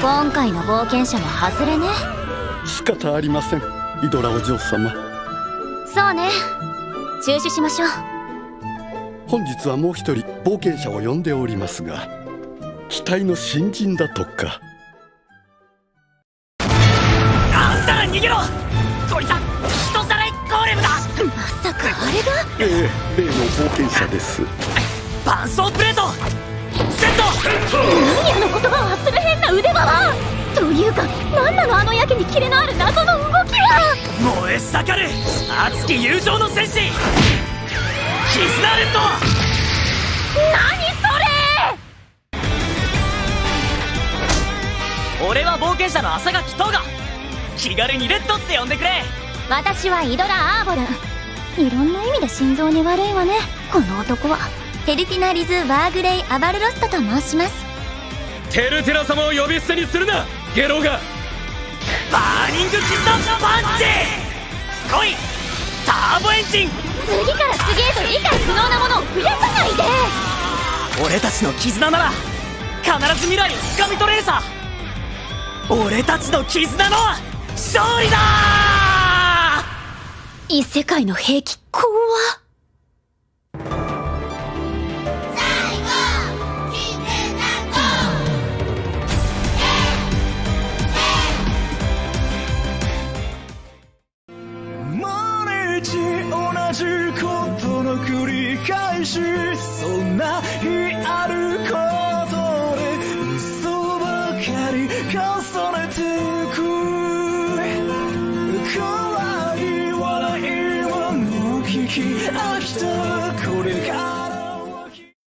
今回の冒険者も外れね。仕方ありません、イドラお嬢様。そうね、中止しましょう。本日はもう一人冒険者を呼んでおりますが、期待の新人だとか。あんたら逃げろ、こいつは人さらいゴーレムだ。まさかあれが、ええ、例の冒険者です。伴走プレートセット。何あの言葉を発する変な腕輪というか、何なのあのやけにキレのある謎の動きは。燃え盛る熱き友情の戦士、キズナレッド。何それ。俺は冒険者の朝垣斗賀、気軽にレッドって呼んでくれ。私はイドラ・アーボルン。いろんな意味で心臓に悪いわね、この男は。テルティナ・リズ・ワーグレイ・アバルロストと申します。テルティナ様を呼び捨てにするな、ゲロが。バーニング・キズナのパンチ、来いターボエンジン。次から次へと理解不能なものを増やさないで。俺たちの絆なら必ず未来をつかみ取れるさ。俺たちの絆の勝利だー。異世界の兵器怖っ。最後キズナと毎日同じことの繰り返し、そんな日あることで嘘ばかり重ねてく。怖い笑いも聞き飽きた。これが